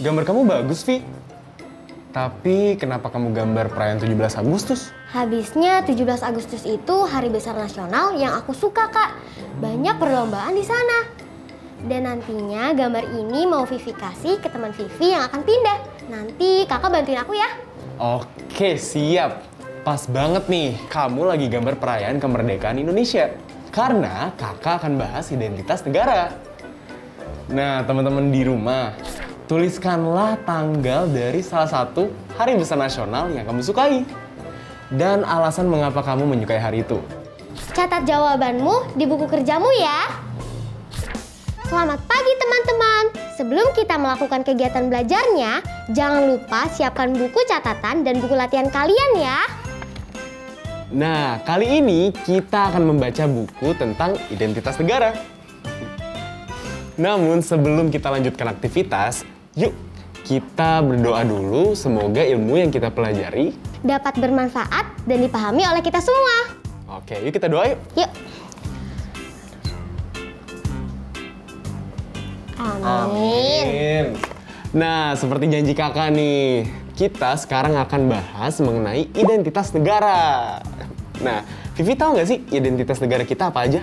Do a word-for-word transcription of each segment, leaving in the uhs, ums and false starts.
Gambar kamu bagus, Vi. Tapi kenapa kamu gambar perayaan tujuh belas Agustus? Habisnya tujuh belas Agustus itu hari besar nasional yang aku suka, Kak. Banyak perlombaan di sana. Dan nantinya gambar ini mau Vivi kasih ke teman Vivi yang akan pindah. Nanti Kakak bantuin aku ya. Oke, siap. Pas banget nih, kamu lagi gambar perayaan kemerdekaan Indonesia. Karena Kakak akan bahas identitas negara. Nah, teman-teman di rumah, tuliskanlah tanggal dari salah satu hari besar nasional yang kamu sukai. Dan alasan mengapa kamu menyukai hari itu. Catat jawabanmu di buku kerjamu ya. Selamat pagi teman-teman. Sebelum kita melakukan kegiatan belajarnya, jangan lupa siapkan buku catatan dan buku latihan kalian ya. Nah, kali ini kita akan membaca buku tentang identitas negara. Namun sebelum kita lanjutkan aktivitas, yuk, kita berdoa dulu semoga ilmu yang kita pelajari dapat bermanfaat dan dipahami oleh kita semua. Oke, yuk kita doa yuk. Yuk. Amin. Amin. Nah, seperti janji Kakak nih, kita sekarang akan bahas mengenai identitas negara. Nah, Vivi tahu nggak sih identitas negara kita apa aja?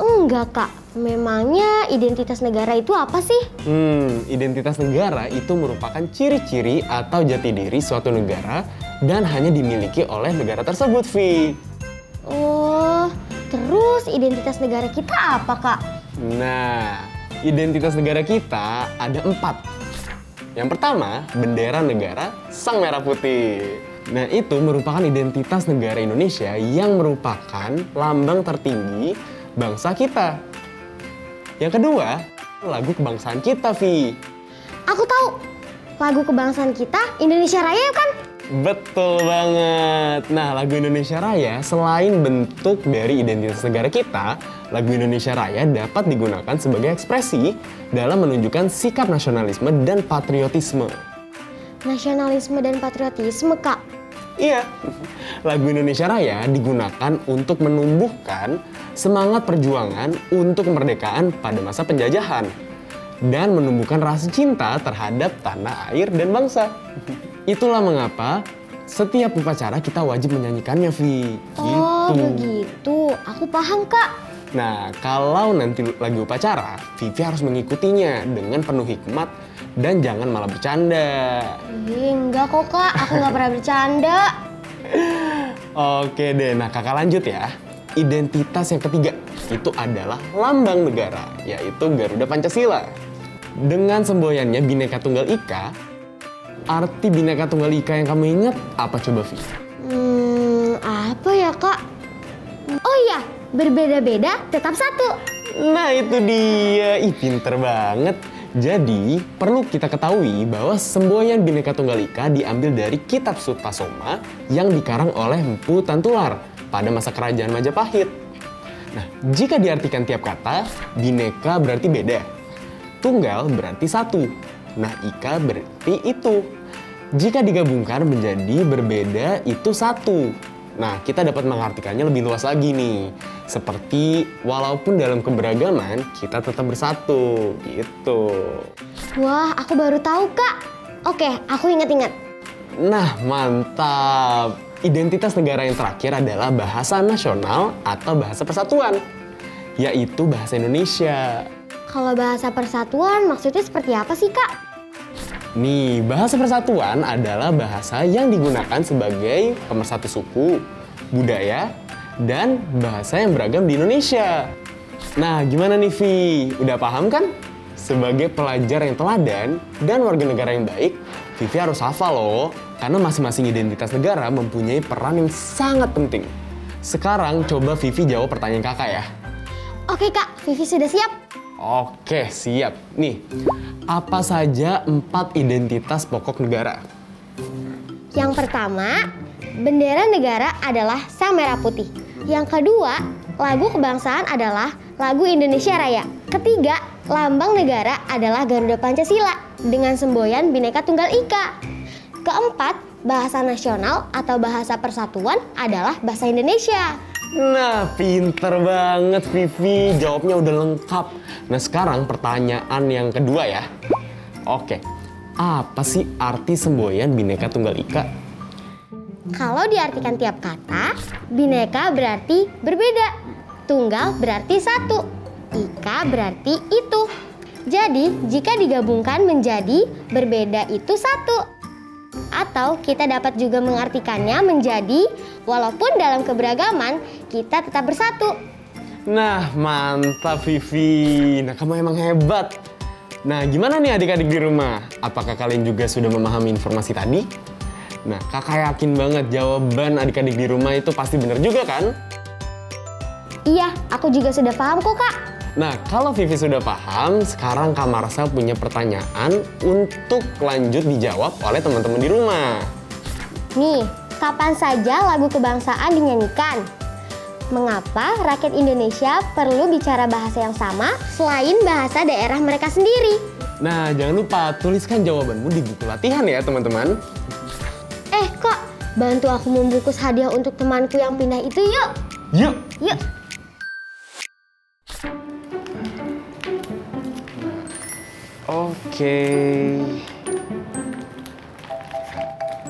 Enggak, Kak. Memangnya identitas negara itu apa sih? Hmm, identitas negara itu merupakan ciri-ciri atau jati diri suatu negara dan hanya dimiliki oleh negara tersebut, Vi. Oh, terus identitas negara kita apa, Kak? Nah, identitas negara kita ada empat. Yang pertama, bendera negara sang merah putih. Nah, itu merupakan identitas negara Indonesia yang merupakan lambang tertinggi bangsa kita. Yang kedua, lagu kebangsaan kita, Vi. Aku tahu. Lagu kebangsaan kita, Indonesia Raya kan? Betul banget. Nah, lagu Indonesia Raya selain bentuk dari identitas negara kita, lagu Indonesia Raya dapat digunakan sebagai ekspresi dalam menunjukkan sikap nasionalisme dan patriotisme. Nasionalisme dan patriotisme, Kak? Iya. Lagu Indonesia Raya digunakan untuk menumbuhkan semangat perjuangan untuk kemerdekaan pada masa penjajahan dan menumbuhkan rasa cinta terhadap tanah air dan bangsa. Itulah mengapa setiap upacara kita wajib menyanyikannya, Vi. Oh, gitu. Begitu. Aku paham, Kak. Nah, kalau nanti lagi upacara, Vivi harus mengikutinya dengan penuh hikmat dan jangan malah bercanda. Ih, enggak kok, Kak. Aku nggak pernah bercanda. Oke deh, nah Kakak lanjut ya. Identitas yang ketiga, itu adalah lambang negara, yaitu Garuda Pancasila. Dengan semboyannya Bhinneka Tunggal Ika, arti Bhinneka Tunggal Ika yang kamu ingat apa coba, Vi? Hmm, apa ya, Kak? Oh iya, berbeda-beda tetap satu. Nah, itu dia. Ih, pinter banget. Jadi, perlu kita ketahui bahwa semboyan Bhinneka Tunggal Ika diambil dari kitab Sutasoma yang dikarang oleh Mpu Tantular pada masa kerajaan Majapahit. Nah, jika diartikan tiap kata, Bhinneka berarti beda, Tunggal berarti satu, nah Ika berarti itu. Jika digabungkan menjadi berbeda itu satu. Nah, kita dapat mengartikannya lebih luas lagi nih. Seperti walaupun dalam keberagaman, kita tetap bersatu, gitu. Wah, aku baru tahu, Kak. Oke, aku ingat-ingat. Nah, mantap. Identitas negara yang terakhir adalah bahasa nasional atau bahasa persatuan, yaitu bahasa Indonesia. Kalau bahasa persatuan maksudnya seperti apa sih, Kak? Nih, bahasa persatuan adalah bahasa yang digunakan sebagai pemersatu suku, budaya, dan bahasa yang beragam di Indonesia. Nah, gimana nih, Vi? Udah paham kan? Sebagai pelajar yang teladan dan warga negara yang baik, Vivi harus hafal loh Karena masing-masing identitas negara mempunyai peran yang sangat penting. Sekarang coba Vivi jawab pertanyaan kakak ya. Oke kak, Vivi sudah siap. Oke, siap. Nih, apa saja empat identitas pokok negara? Yang pertama, bendera negara adalah sang merah putih. Yang kedua, lagu kebangsaan adalah lagu Indonesia Raya. Ketiga, lambang negara adalah Garuda Pancasila dengan semboyan Bhinneka Tunggal Ika. Keempat, bahasa nasional atau bahasa persatuan adalah bahasa Indonesia. Nah, pinter banget Vivi, jawabnya udah lengkap. Nah, sekarang pertanyaan yang kedua ya. Oke, apa sih arti semboyan Bhinneka Tunggal Ika? Kalau diartikan tiap kata, bineka berarti berbeda, tunggal berarti satu, ika berarti itu. Jadi, jika digabungkan menjadi berbeda itu satu. Atau kita dapat juga mengartikannya menjadi walaupun dalam keberagaman, kita tetap bersatu. Nah, mantap Vivi. Nah, kamu emang hebat. Nah, gimana nih adik-adik di rumah? Apakah kalian juga sudah memahami informasi tadi? Nah, kakak yakin banget jawaban adik-adik di rumah itu pasti bener juga kan? Iya, aku juga sudah paham kok kak. Nah, kalau Vivi sudah paham, sekarang Kak Marcel punya pertanyaan untuk lanjut dijawab oleh teman-teman di rumah. Nih, kapan saja lagu kebangsaan dinyanyikan? Mengapa rakyat Indonesia perlu bicara bahasa yang sama selain bahasa daerah mereka sendiri? Nah, jangan lupa tuliskan jawabanmu di buku latihan ya teman-teman. Eh kok, bantu aku membungkus hadiah untuk temanku yang pindah itu yuk. Yuk. Yuk. Oke.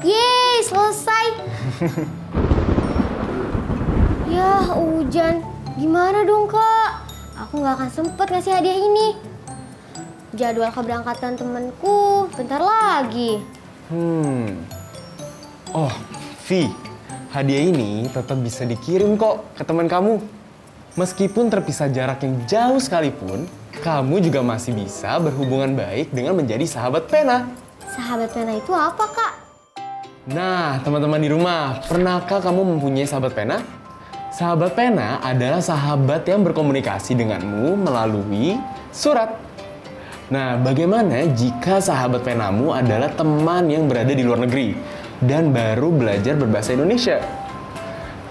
Yeay, selesai. Yah, hujan. Gimana dong kak? Aku nggak akan sempet ngasih hadiah ini. Jadwal keberangkatan temanku bentar lagi. Hmm. Oh, Vi, hadiah ini tetap bisa dikirim kok ke teman kamu. Meskipun terpisah jarak yang jauh sekalipun, kamu juga masih bisa berhubungan baik dengan menjadi sahabat pena. Sahabat pena itu apa, Kak? Nah, teman-teman di rumah, pernahkah kamu mempunyai sahabat pena? Sahabat pena adalah sahabat yang berkomunikasi denganmu melalui surat. Nah, bagaimana jika sahabat penamu adalah teman yang berada di luar negeri dan baru belajar berbahasa Indonesia?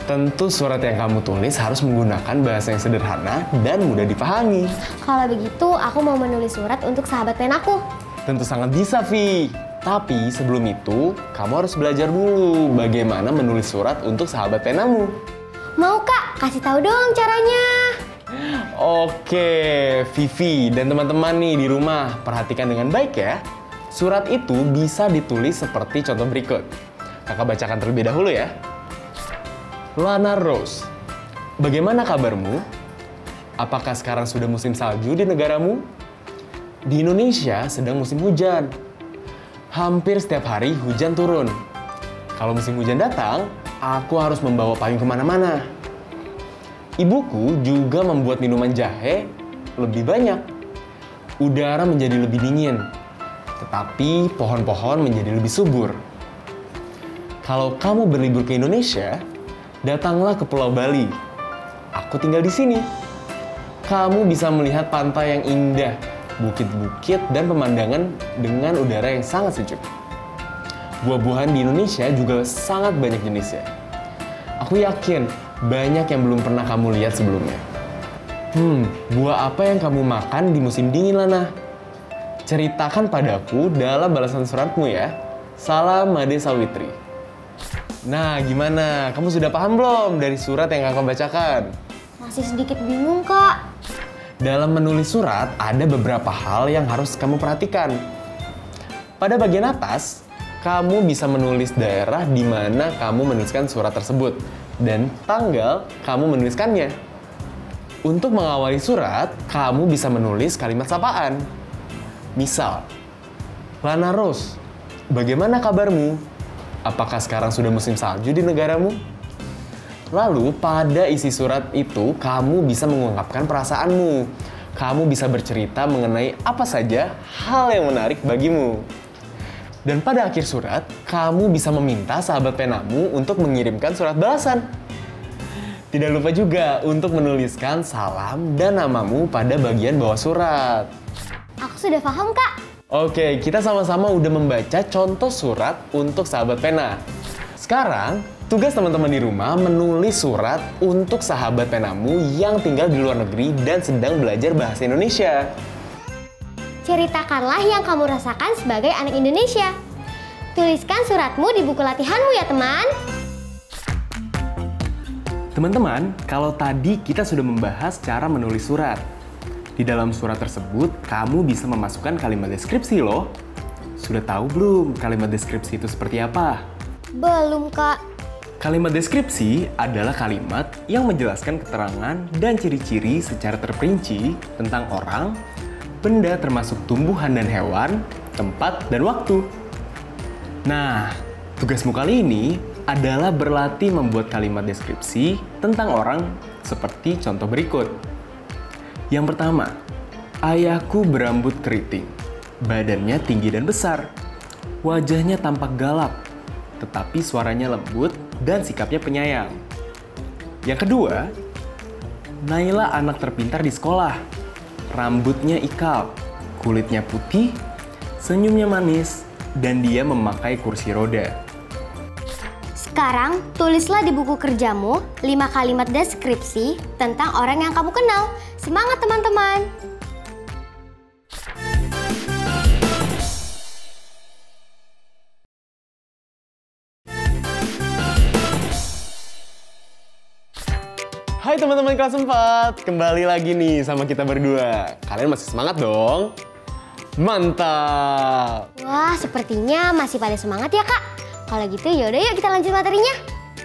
Tentu surat yang kamu tulis harus menggunakan bahasa yang sederhana dan mudah dipahami. Kalau begitu, aku mau menulis surat untuk sahabat penaku. Tentu sangat bisa, Vi. Tapi sebelum itu, kamu harus belajar dulu bagaimana menulis surat untuk sahabat penamu. Mau, Kak? Kasih tahu dong caranya. Oke, Vivi dan teman-teman nih di rumah, perhatikan dengan baik ya. Surat itu bisa ditulis seperti contoh berikut. Kakak bacakan terlebih dahulu ya. Lana Rose, bagaimana kabarmu? Apakah sekarang sudah musim salju di negaramu? Di Indonesia sedang musim hujan. Hampir setiap hari hujan turun. Kalau musim hujan datang, aku harus membawa payung kemana-mana. Ibuku juga membuat minuman jahe lebih banyak. Udara menjadi lebih dingin. Tetapi pohon-pohon menjadi lebih subur. Kalau kamu berlibur ke Indonesia, datanglah ke Pulau Bali. Aku tinggal di sini. Kamu bisa melihat pantai yang indah, bukit-bukit, dan pemandangan dengan udara yang sangat sejuk. Buah-buahan di Indonesia juga sangat banyak jenisnya. Aku yakin banyak yang belum pernah kamu lihat sebelumnya. Hmm, buah apa yang kamu makan di musim dingin, Lana? Ceritakan padaku dalam balasan suratmu ya. Salam Made Sawitri. Nah, gimana? Kamu sudah paham belum dari surat yang kakak bacakan? Masih sedikit bingung, Kak. Dalam menulis surat, ada beberapa hal yang harus kamu perhatikan. Pada bagian atas, kamu bisa menulis daerah di mana kamu menuliskan surat tersebut dan tanggal kamu menuliskannya. Untuk mengawali surat, kamu bisa menulis kalimat sapaan. Misal, Lana Rose, bagaimana kabarmu? Apakah sekarang sudah musim salju di negaramu? Lalu, pada isi surat itu, kamu bisa mengungkapkan perasaanmu. Kamu bisa bercerita mengenai apa saja hal yang menarik bagimu. Dan pada akhir surat, kamu bisa meminta sahabat penamu untuk mengirimkan surat balasan. Tidak lupa juga untuk menuliskan salam dan namamu pada bagian bawah surat. Aku sudah paham, Kak. Oke, kita sama-sama udah membaca contoh surat untuk sahabat pena. Sekarang, tugas teman-teman di rumah menulis surat untuk sahabat penamu yang tinggal di luar negeri dan sedang belajar bahasa Indonesia. Ceritakanlah yang kamu rasakan sebagai anak Indonesia. Tuliskan suratmu di buku latihanmu ya, teman. Teman-teman, kalau tadi kita sudah membahas cara menulis surat. Di dalam surat tersebut, kamu bisa memasukkan kalimat deskripsi loh. Sudah tahu belum kalimat deskripsi itu seperti apa? Belum, Kak. Kalimat deskripsi adalah kalimat yang menjelaskan keterangan dan ciri-ciri secara terperinci tentang orang, benda termasuk tumbuhan dan hewan, tempat dan waktu. Nah, tugasmu kali ini adalah berlatih membuat kalimat deskripsi tentang orang seperti contoh berikut. Yang pertama, ayahku berambut keriting, badannya tinggi dan besar, wajahnya tampak galak, tetapi suaranya lembut dan sikapnya penyayang. Yang kedua, Naila anak terpintar di sekolah. Rambutnya ikal, kulitnya putih, senyumnya manis, dan dia memakai kursi roda. Sekarang, tulislah di buku kerjamu lima kalimat deskripsi tentang orang yang kamu kenal. Semangat, teman-teman! Hai teman-teman kelas empat, kembali lagi nih sama kita berdua. Kalian masih semangat dong? Mantap! Wah, sepertinya masih pada semangat ya, Kak. Kalau gitu yaudah yuk kita lanjut materinya.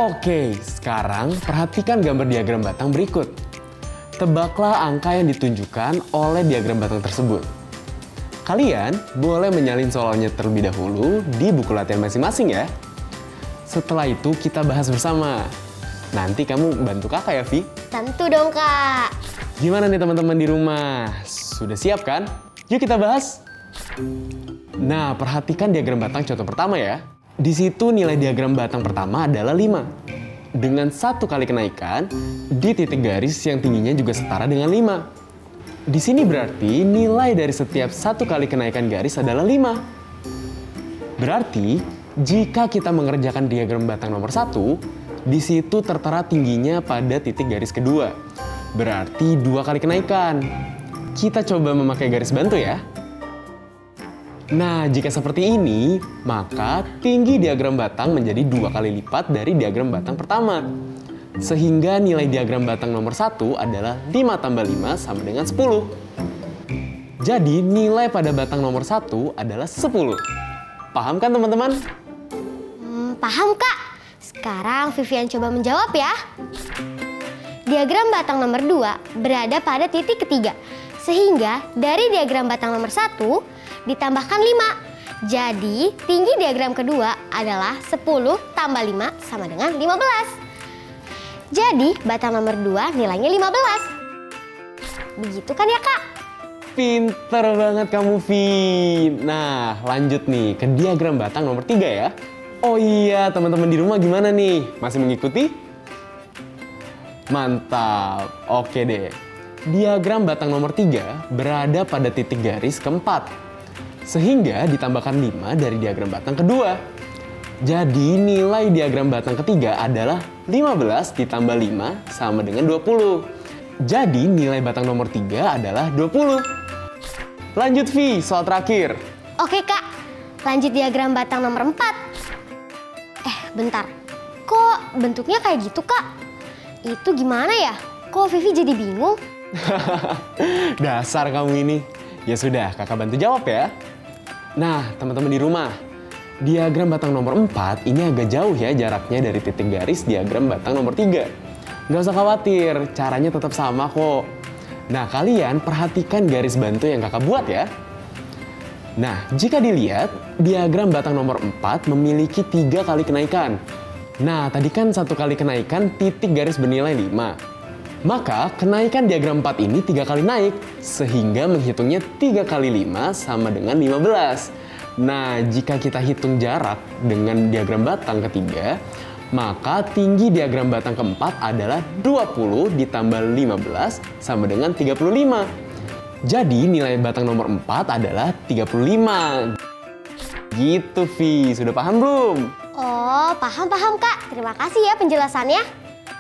Oke, sekarang perhatikan gambar diagram batang berikut. Tebaklah angka yang ditunjukkan oleh diagram batang tersebut. Kalian boleh menyalin soalnya terlebih dahulu di buku latihan masing-masing ya. Setelah itu kita bahas bersama. Nanti kamu bantu kakak ya, Vi? Tentu dong, Kak. Gimana nih teman-teman di rumah? Sudah siap kan? Yuk kita bahas. Nah, perhatikan diagram batang contoh pertama ya. Di situ nilai diagram batang pertama adalah lima. Dengan satu kali kenaikan, di titik garis yang tingginya juga setara dengan lima. Di sini berarti nilai dari setiap satu kali kenaikan garis adalah lima. Berarti, jika kita mengerjakan diagram batang nomor satu, di situ tertera tingginya pada titik garis kedua. Berarti dua kali kenaikan. Kita coba memakai garis bantu ya. Nah, jika seperti ini, maka tinggi diagram batang menjadi dua kali lipat dari diagram batang pertama. Sehingga nilai diagram batang nomor satu adalah lima tambah lima sama dengan sepuluh. Jadi nilai pada batang nomor satu adalah sepuluh. Paham kan teman-teman? Hmm, paham, Kak. Sekarang Vivian coba menjawab ya. Diagram batang nomor dua berada pada titik ketiga. Sehingga dari diagram batang nomor satu ditambahkan lima. Jadi tinggi diagram kedua adalah sepuluh tambah lima sama dengan lima belas. Jadi batang nomor dua nilainya lima belas. Begitu kan ya, Kak? Pinter banget kamu, Vi. Nah, lanjut nih ke diagram batang nomor tiga ya. Oh iya, teman-teman di rumah gimana nih? Masih mengikuti? Mantap, oke deh. Diagram batang nomor tiga berada pada titik garis keempat. Sehingga ditambahkan lima dari diagram batang kedua. Jadi nilai diagram batang ketiga adalah lima belas ditambah lima sama dengan dua puluh. Jadi nilai batang nomor tiga adalah dua puluh. Lanjut Vi, soal terakhir. Oke Kak, lanjut diagram batang nomor empat. Bentar, kok bentuknya kayak gitu, Kak? Itu gimana ya? Kok Vivi jadi bingung? Dasar kamu ini. Ya sudah, kakak bantu jawab ya. Nah, teman-teman di rumah, diagram batang nomor empat ini agak jauh ya jaraknya dari titik garis diagram batang nomor tiga. Nggak usah khawatir, caranya tetap sama kok. Nah, kalian perhatikan garis bantu yang kakak buat ya. Nah, jika dilihat, diagram batang nomor empat memiliki tiga kali kenaikan. Nah, tadi kan satu kali kenaikan titik garis bernilai lima. Maka, kenaikan diagram empat ini tiga kali naik, sehingga menghitungnya tiga kali lima sama dengan lima belas. Nah, jika kita hitung jarak dengan diagram batang ketiga, maka tinggi diagram batang keempat adalah dua puluh ditambah lima belas sama dengan tiga puluh lima. Jadi nilai batang nomor empat adalah tiga puluh lima. Gitu, Vi. Sudah paham belum? Oh, paham-paham, Kak. Terima kasih ya penjelasannya.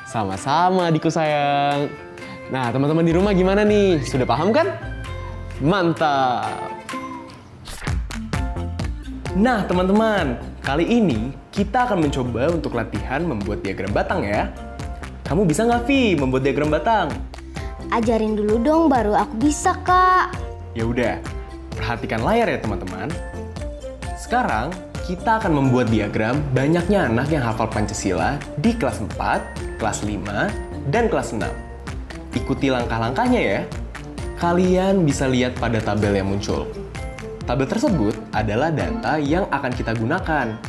Sama-sama, adikku sayang. Nah, teman-teman di rumah gimana nih? Sudah paham kan? Mantap! Nah, teman-teman. Kali ini kita akan mencoba untuk latihan membuat diagram batang ya. Kamu bisa nggak, Vi, membuat diagram batang? Ajarin dulu dong, baru aku bisa, Kak. Ya udah, perhatikan layar ya, teman-teman. Sekarang kita akan membuat diagram banyaknya anak yang hafal Pancasila di kelas empat, kelas lima, dan kelas enam. Ikuti langkah-langkahnya ya. Kalian bisa lihat pada tabel yang muncul. Tabel tersebut adalah data yang akan kita gunakan.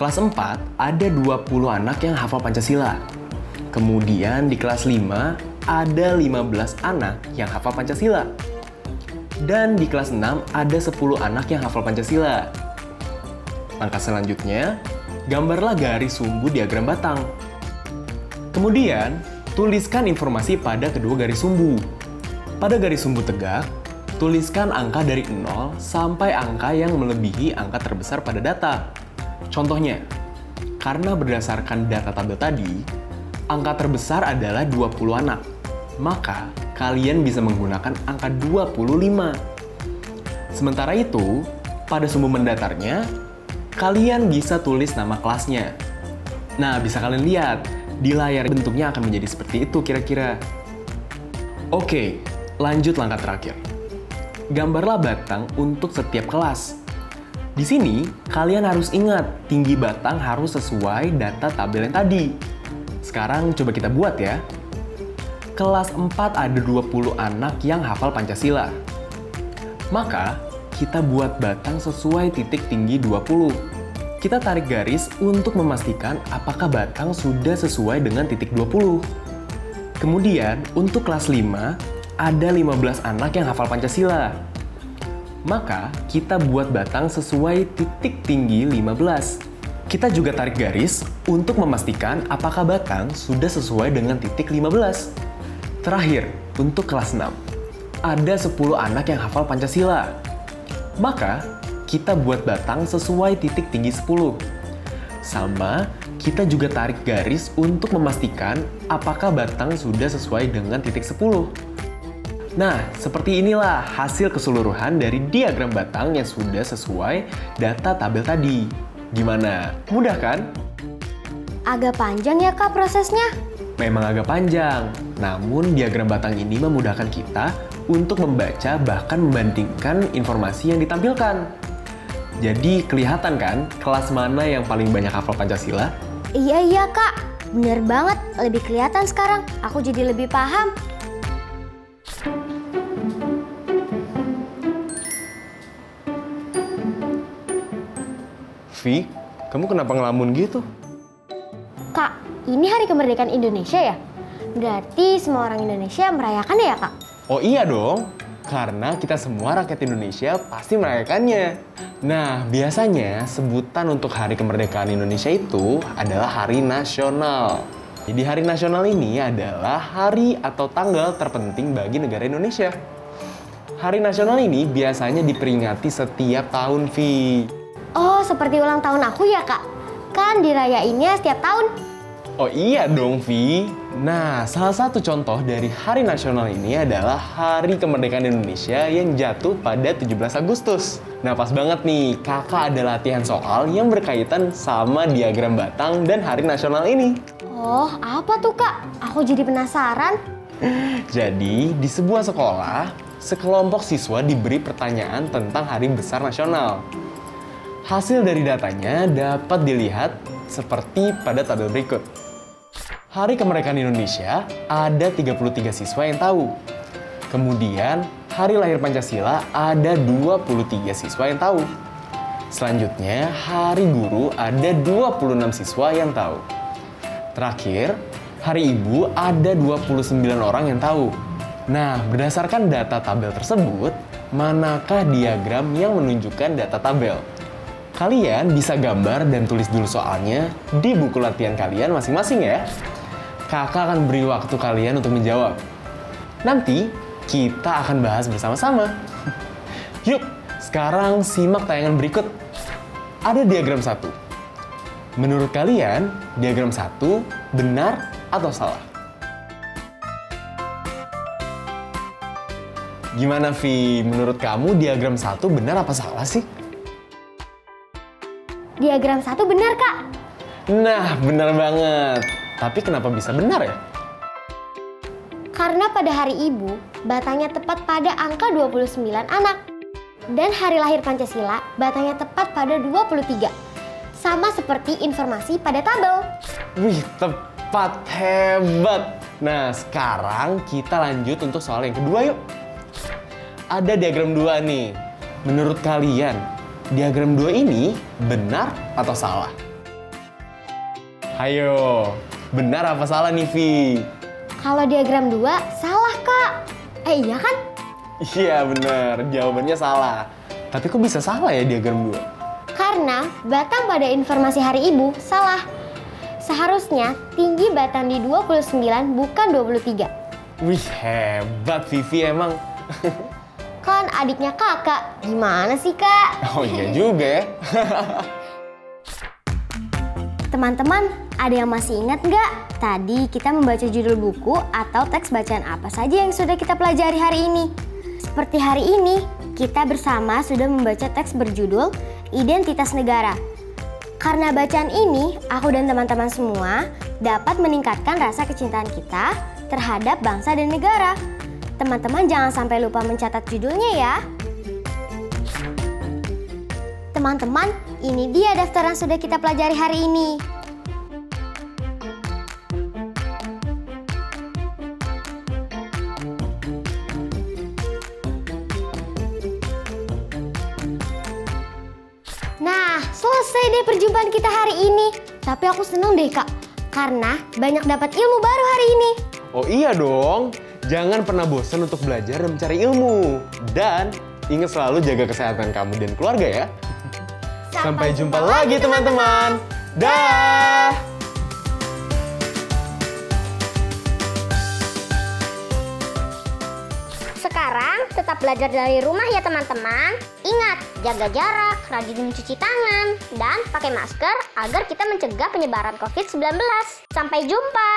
Kelas empat ada dua puluh anak yang hafal Pancasila. Kemudian di kelas lima ada lima belas anak yang hafal Pancasila. Dan di kelas enam ada sepuluh anak yang hafal Pancasila. Langkah selanjutnya, gambarlah garis sumbu diagram batang. Kemudian, tuliskan informasi pada kedua garis sumbu. Pada garis sumbu tegak, tuliskan angka dari nol sampai angka yang melebihi angka terbesar pada data. Contohnya, karena berdasarkan data tabel tadi, angka terbesar adalah dua puluh anak. Maka, kalian bisa menggunakan angka dua puluh lima. Sementara itu, pada sumbu mendatarnya, kalian bisa tulis nama kelasnya. Nah, bisa kalian lihat, di layar bentuknya akan menjadi seperti itu kira-kira. Oke, lanjut langkah terakhir. Gambarlah batang untuk setiap kelas. Di sini, kalian harus ingat, tinggi batang harus sesuai data tabel yang tadi. Sekarang coba kita buat ya. Kelas empat ada dua puluh anak yang hafal Pancasila. Maka, kita buat batang sesuai titik tinggi dua puluh. Kita tarik garis untuk memastikan apakah batang sudah sesuai dengan titik dua puluh. Kemudian, untuk kelas lima, ada lima belas anak yang hafal Pancasila. Maka, kita buat batang sesuai titik tinggi lima belas. Kita juga tarik garis untuk memastikan apakah batang sudah sesuai dengan titik lima belas. Terakhir, untuk kelas enam, ada sepuluh anak yang hafal Pancasila. Maka, kita buat batang sesuai titik tinggi sepuluh. Sama, kita juga tarik garis untuk memastikan apakah batang sudah sesuai dengan titik sepuluh. Nah, seperti inilah hasil keseluruhan dari diagram batang yang sudah sesuai data tabel tadi. Gimana? Mudah kan? Agak panjang ya, Kak, prosesnya? Memang agak panjang. Namun, diagram batang ini memudahkan kita untuk membaca bahkan membandingkan informasi yang ditampilkan. Jadi, kelihatan kan kelas mana yang paling banyak hafal Pancasila? Iya, iya, Kak. Bener banget. Lebih kelihatan sekarang. Aku jadi lebih paham. Vi, kamu kenapa ngelamun gitu? Kak, ini hari kemerdekaan Indonesia ya? Berarti semua orang Indonesia merayakannya ya, Kak? Oh iya dong, karena kita semua rakyat Indonesia pasti merayakannya. Nah, biasanya sebutan untuk hari kemerdekaan Indonesia itu adalah hari nasional. Jadi hari nasional ini adalah hari atau tanggal terpenting bagi negara Indonesia. Hari nasional ini biasanya diperingati setiap tahun, Vi. Oh, seperti ulang tahun aku ya, Kak? Kan dirayainnya setiap tahun. Oh iya dong, Vi. Nah, salah satu contoh dari hari nasional ini adalah Hari Kemerdekaan Indonesia yang jatuh pada tujuh belas Agustus. Nah, pas banget nih, kakak ada latihan soal yang berkaitan sama diagram batang dan hari nasional ini. Oh, apa tuh, Kak? Aku jadi penasaran. Jadi, di sebuah sekolah, sekelompok siswa diberi pertanyaan tentang Hari Besar Nasional. Hasil dari datanya dapat dilihat seperti pada tabel berikut. Hari Kemerdekaan Indonesia ada tiga puluh tiga siswa yang tahu. Kemudian, Hari Lahir Pancasila ada dua puluh tiga siswa yang tahu. Selanjutnya, Hari Guru ada dua puluh enam siswa yang tahu. Terakhir, Hari Ibu ada dua puluh sembilan orang yang tahu. Nah, berdasarkan data tabel tersebut, manakah diagram yang menunjukkan data tabel? Kalian bisa gambar dan tulis dulu soalnya di buku latihan kalian masing-masing ya. Kakak akan beri waktu kalian untuk menjawab. Nanti kita akan bahas bersama-sama. Yuk, sekarang simak tayangan berikut. Ada diagram satu. Menurut kalian, diagram satu benar atau salah? Gimana, Vi? Menurut kamu diagram satu benar apa salah sih? Diagram satu benar, Kak. Nah, benar banget. Tapi kenapa bisa benar ya? Karena pada hari Ibu, batangnya tepat pada angka dua puluh sembilan anak. Dan hari lahir Pancasila, batangnya tepat pada dua puluh tiga. Sama seperti informasi pada tabel. Wih, tepat. Hebat. Nah, sekarang kita lanjut untuk soal yang kedua yuk. Ada diagram dua nih. Menurut kalian, diagram dua ini benar atau salah? Ayo, benar apa salah nih, Vi? Kalau diagram dua, salah, Kak. Eh, iya kan? Iya, benar. Jawabannya salah. Tapi kok bisa salah ya diagram dua? Karena batang pada informasi hari Ibu salah. Seharusnya tinggi batang di dua puluh sembilan, bukan dua puluh tiga. Wih, hebat, Vivi emang. Kan adiknya kakak, gimana sih Kak? Oh iya juga ya. Teman-teman, ada yang masih ingat nggak? Tadi kita membaca judul buku atau teks bacaan apa saja yang sudah kita pelajari hari ini? Seperti hari ini, kita bersama sudah membaca teks berjudul Identitas Negara. Karena bacaan ini, aku dan teman-teman semua dapat meningkatkan rasa kecintaan kita terhadap bangsa dan negara. Teman-teman jangan sampai lupa mencatat judulnya ya. Teman-teman, ini dia daftar yang sudah kita pelajari hari ini. Nah, selesai deh perjumpaan kita hari ini. Tapi aku seneng deh Kak, karena banyak dapat ilmu baru hari ini. Oh iya dong. Jangan pernah bosan untuk belajar dan mencari ilmu. Dan ingat selalu jaga kesehatan kamu dan keluarga ya. Sampai, Sampai jumpa, jumpa lagi teman-teman. Dah! Sekarang tetap belajar dari rumah ya teman-teman. Ingat, jaga jarak, rajin mencuci tangan, dan pakai masker agar kita mencegah penyebaran COVID sembilan belas. Sampai jumpa!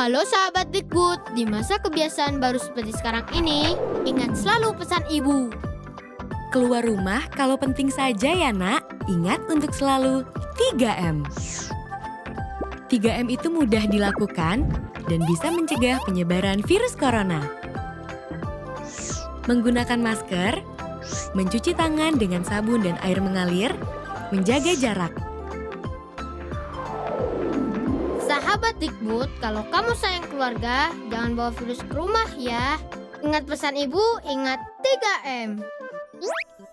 Halo sahabat Kemdikbud, di masa kebiasaan baru seperti sekarang ini, ingat selalu pesan ibu. Keluar rumah kalau penting saja ya nak, ingat untuk selalu tiga M. tiga M itu mudah dilakukan dan bisa mencegah penyebaran virus corona. Menggunakan masker, mencuci tangan dengan sabun dan air mengalir, menjaga jarak. Sahabat Kemdikbud, kalau kamu sayang keluarga, jangan bawa virus ke rumah ya. Ingat pesan ibu, ingat tiga M.